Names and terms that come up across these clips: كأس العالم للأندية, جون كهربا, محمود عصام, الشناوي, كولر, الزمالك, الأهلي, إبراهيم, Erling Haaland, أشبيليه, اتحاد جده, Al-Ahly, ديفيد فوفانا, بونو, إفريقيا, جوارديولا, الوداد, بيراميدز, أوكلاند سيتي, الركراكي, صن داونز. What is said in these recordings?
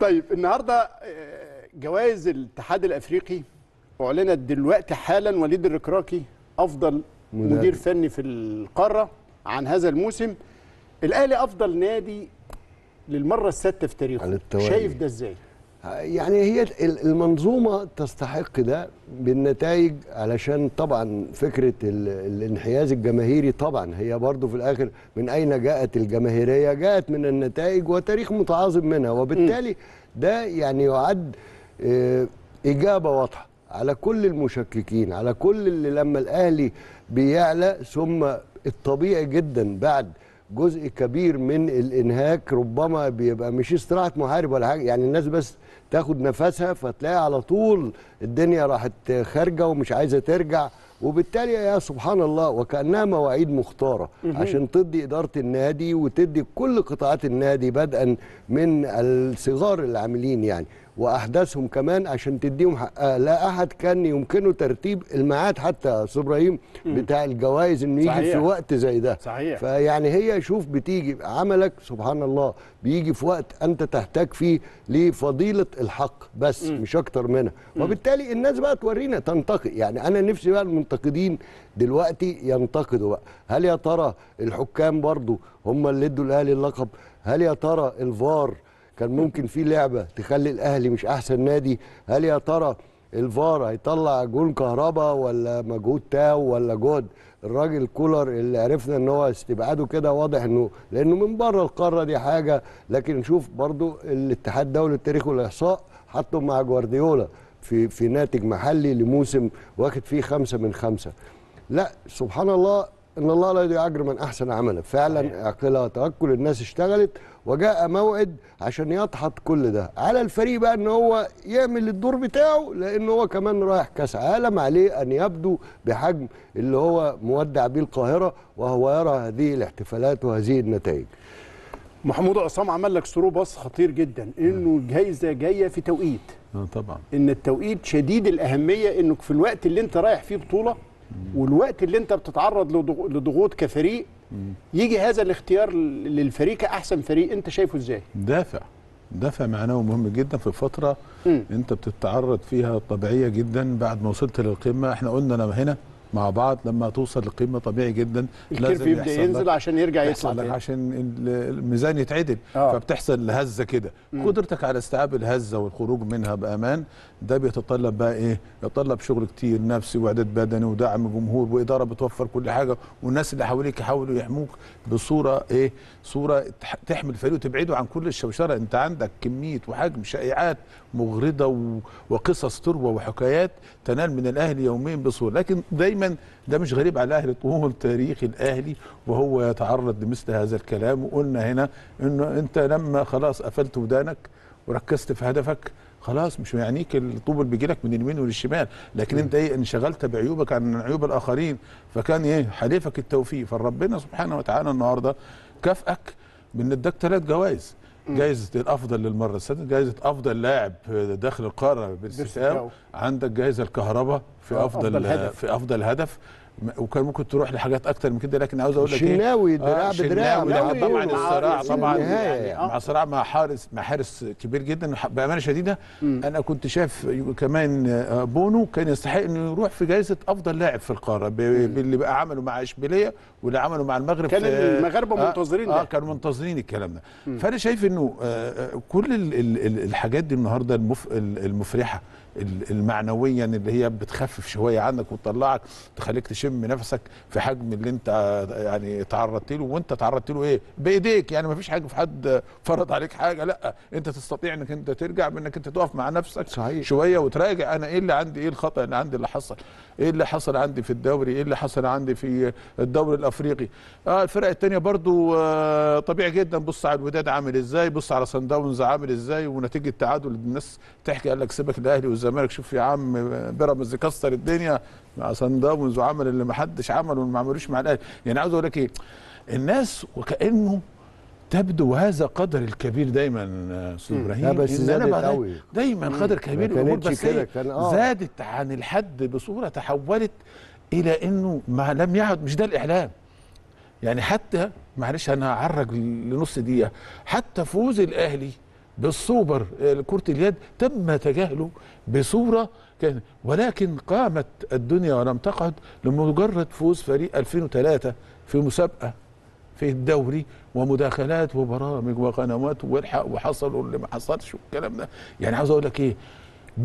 طيب النهارده جوائز الاتحاد الافريقي اعلنت دلوقتي حالا. وليد الركراكي افضل مدير فني في القاره عن هذا الموسم. الاهلي افضل نادي للمره السادسه في تاريخه، شايف ده ازاي؟ يعني هي المنظومه تستحق ده بالنتائج، علشان طبعا فكره الانحياز الجماهيري طبعا هي برضو في الاخر من اين جاءت الجماهيريه؟ جاءت من النتائج وتاريخ متعاظم منها، وبالتالي ده يعني يعد اجابه واضحه على كل المشككين، على كل اللي لما الاهلي بيعلى. ثم الطبيعي جدا بعد جزء كبير من الانهاك ربما بيبقى مش استراحه محارب ولا حاجه، يعني الناس بس تاخد نفسها فتلاقي على طول الدنيا راحت خارجه ومش عايزه ترجع. وبالتالي يا سبحان الله وكانها مواعيد مختاره عشان تدي اداره النادي وتدي كل قطاعات النادي بدءا من الصغار اللي عاملين يعني واحداثهم كمان عشان تديهم حقها. لا احد كان يمكنه ترتيب الميعاد حتى يا استاذ ابراهيم بتاع الجوائز انه يجي في وقت زي ده. صحيح. فيعني هي شوف بتيجي عملك سبحان الله بيجي في وقت انت تحتاج فيه لفضيله الحق بس مش اكتر منها. وبالتالي الناس بقى تورينا تنتقد، يعني انا نفسي بقى المنتقدين دلوقتي ينتقدوا بقى، هل يا ترى الحكام برضو هم اللي ادوا الاهلي اللقب؟ هل يا ترى الفار كان ممكن في لعبه تخلي الاهلي مش احسن نادي؟ هل يا ترى الفار هيطلع جون كهربا ولا مجهود تاو ولا جهد الراجل كولر اللي عرفنا ان هو استبعاده كده واضح انه لانه من بره القاره دي حاجه، لكن نشوف برضو الاتحاد دولي التاريخ والاحصاء حطوا مع جوارديولا في ناتج محلي لموسم واخد فيه 5 من 5. لا سبحان الله إن الله لا يضيع أجر من أحسن عملا، فعلا عقلها وتوكل الناس اشتغلت وجاء موعد عشان يدحض كل ده. على الفريق بقى إن هو يعمل الدور بتاعه، لأن هو كمان رايح كأس عالم، عليه أن يبدو بحجم اللي هو مودع بيه القاهرة وهو يرى هذه الاحتفالات وهذه النتائج. محمود عصام عمل لك ثرو باص خطير جدا إنه الجايزة جاية في توقيت، طبعا إن التوقيت شديد الأهمية، إنك في الوقت اللي أنت رايح فيه بطولة والوقت اللي انت بتتعرض لضغوط كفريق يجي هذا الاختيار للفريق كأحسن فريق. انت شايفه ازاي؟ دافع معنوي مهم جدا في فترة انت بتتعرض فيها طبيعية جدا بعد ما وصلت للقمة. احنا قلنا انا هنا مع بعض لما توصل للقمة طبيعي جدا لازم يبدأ ينزل عشان يرجع يطلع عشان الميزان يتعدل. فبتحصل هزة كده، قدرتك على استيعاب الهزة والخروج منها بأمان ده بيتطلب بقى ايه؟ يتطلب شغل كتير نفسي واعداد بدني ودعم جمهور وإدارة بتوفر كل حاجة، والناس اللي حواليك يحاولوا يحموك بصورة ايه؟ صورة تحمي الفريق وتبعده عن كل الشوشرة. انت عندك كمية وحجم شائعات مغرضة وقصص تروى وحكايات تنال من الأهلي يوميا بصورة، لكن دايما ده مش غريب على الاهلي طول تاريخ الاهلي وهو يتعرض لمثل هذا الكلام. وقلنا هنا انه انت لما خلاص قفلت ودانك وركزت في هدفك خلاص مش يعنيك الطوب اللي بيجي لك من اليمين والشمال، لكن انت ايه انشغلت بعيوبك عن عيوب الاخرين، فكان ايه حليفك التوفيق. فربنا سبحانه وتعالى النهارده كافئك بان اداك 3 جوائز، جائزة الأفضل للمرة السادسة، جائزة أفضل لاعب داخل القارة بالاستثناء، عندك جائزة الكهرباء في أفضل هدف، وكان ممكن تروح لحاجات أكتر من كده، لكن عاوز أقول لك إيه؟ الشناوي دراع بدراع طبعا، الصراع طبعا يعني مع صراع مع حارس كبير جدا بأمانة شديدة. أنا كنت شايف كمان بونو كان يستحق إنه يروح في جائزة أفضل لاعب في القارة باللي بقى عمله مع أشبيليه واللي عمله مع المغرب. كان المغاربة منتظرين ده، كانوا منتظرين الكلام ده. فأنا شايف إنه كل الحاجات دي النهارده المفرحة المعنويا اللي هي بتخفف شويه عنك وتطلعك تخليك تشم نفسك في حجم اللي انت يعني تعرضت له، وانت تعرضت له ايه؟ بايديك، يعني ما فيش حاجه في حد فرض عليك حاجه، لا انت تستطيع انك انت ترجع بانك انت تقف مع نفسك. صحيح. شويه وتراجع انا ايه اللي عندي، ايه الخطا اللي عندي، اللي حصل ايه، اللي حصل عندي في الدوري، ايه اللي حصل عندي في الدوري الافريقي. الفرق الثانيه برضو طبيعي جدا، بص على الوداد عامل ازاي، بص على صن داونز عامل ازاي، ونتيجه التعادل الناس تحكي قال لك سيبك الاهلي الزمالك، شوف يا عم بيراميدز كسر الدنيا مع صن داونز وعمل اللي ما حدش عمله وما عملوش مع الاهلي. يعني عاوز اقول لك ايه، الناس وكانه تبدو هذا قدر الكبير دايما استاذ ابراهيم، لا بس زادت قوي دايما قدر كبير الامور، بس زادت عن الحد بصوره تحولت الى انه ما لم يعد مش ده الاعلام. يعني حتى معلش انا هعرج لنص دقيقه، حتى فوز الاهلي بالسوبر كرة اليد تم تجاهله بصورة كان، ولكن قامت الدنيا ولم تقعد لمجرد فوز فريق 2003 في مسابقة في الدوري ومداخلات وبرامج وقنوات والحق وحصل واللي ما حصلش والكلام ده. يعني عاوز اقول لك ايه،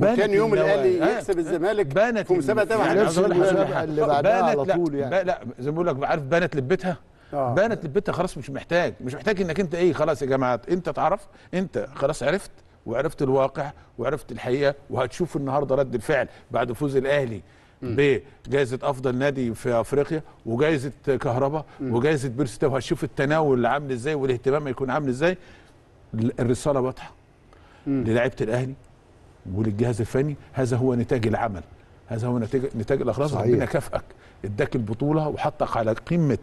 كان يوم الاهلي يكسب الزمالك في مسابقه تبع اللي بعدها على طول، يعني لا زي ما بقول لك، عارف بانت لبتها بانت لبتها، خلاص مش محتاج انك انت ايه، خلاص يا جماعه انت تعرف، انت خلاص عرفت وعرفت الواقع وعرفت الحقيقه، وهتشوف النهارده رد الفعل بعد فوز الاهلي بجائزة أفضل نادي في أفريقيا وجائزة كهرباء وجائزة بيرستا، وهتشوف التناول اللي عامل إزاي والاهتمام هيكون عامل إزاي. الرسالة واضحة للاعيبة الأهلي وللجهاز الفني، هذا هو نتاج العمل، هذا هو نتاج الإخلاص. ربنا كافئك، اداك البطولة وحطك على قمة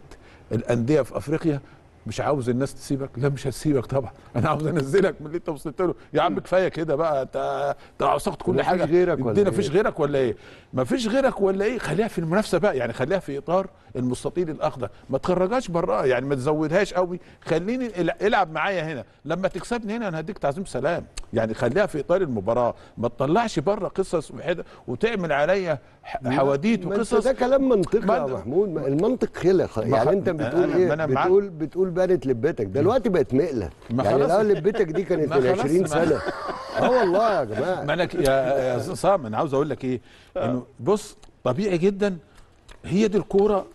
الأندية في أفريقيا، مش عاوز الناس تسيبك، لا مش هسيبك طبعا، انا عاوز انزلك من اللي انت وصلت له يا عم، كفايه كده بقى، انت عصقت كل حاجه، مفيش غيرك ولا ايه؟ خليها في المنافسه بقى، يعني خليها في اطار المستطيل الاخضر، ما تخرجهاش براه، يعني ما تزودهاش قوي، خليني العب معايا هنا، لما تكسبني هنا انا هديك تعظيم سلام، يعني خليها في اطار المباراه، ما تطلعش بره قصص وحده وتعمل عليا حواديت وقصص. ده كلام منطقي يا محمود، المنطق خلق، يعني انت بتقول ايه؟ بتقول بانت لبتك، دلوقتي بقت مقله، يعني لو لبتك دي كانت من 20 سنه والله يا جماعه. ما انا يا صام انا عاوز اقول لك ايه، انه بص طبيعي جدا، هي دي الكوره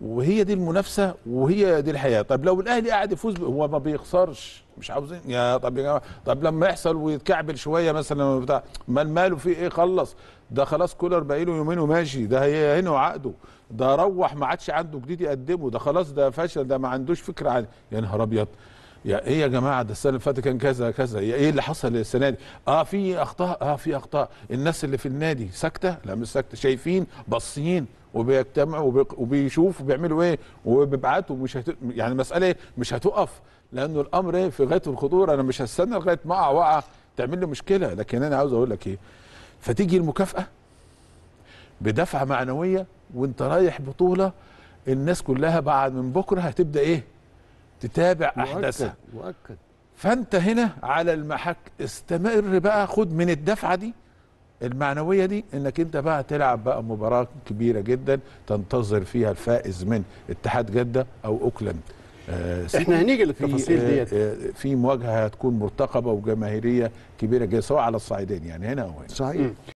وهي دي المنافسه وهي دي الحياه. طب لو الاهلي قاعد يفوز هو ما بيخسرش، مش عاوزين يا طب يا جماعه، طب لما يحصل ويتكعبل شويه مثلا بتاع، مال ماله في ايه، خلص ده خلاص، كولر بقى له يومين وماشي، ده هي هنا وعقده، ده روح ما عادش عنده جديد يقدمه، ده خلاص ده فشل، ده ما عندوش فكره عن، يا نهار ابيض، يا ايه يا جماعه، ده السنه اللي فاتت كان كذا كذا، ايه اللي حصل السنه دي؟ في اخطاء، الناس اللي في النادي ساكته، لا مش ساكته، شايفين باصين وبيجتمعوا وبيشوفوا بيعملوا ايه وبيبعتوا، مش يعني المساله مش هتقف، لانه الامر في غايه الخطوره، انا مش هستنى لغايه ما اقع وقعه تعمل لي مشكله. لكن انا عاوز اقول لك ايه، فتيجي المكافاه بدفعه معنويه وانت رايح بطوله، الناس كلها بعد من بكره هتبدا ايه؟ تتابع احداثها. مؤكد. فانت هنا على المحك، استمر بقى، خد من الدفعه دي المعنويه دي، انك انت بقى تلعب بقى مباراه كبيره جدا تنتظر فيها الفائز من اتحاد جده او اوكلاند سيتي. احنا هنيجي للتفاصيل ديت. في مواجهه هتكون مرتقبه وجماهيريه كبيره جدا، سواء على الصعيدين، يعني هنا او هنا. صحيح.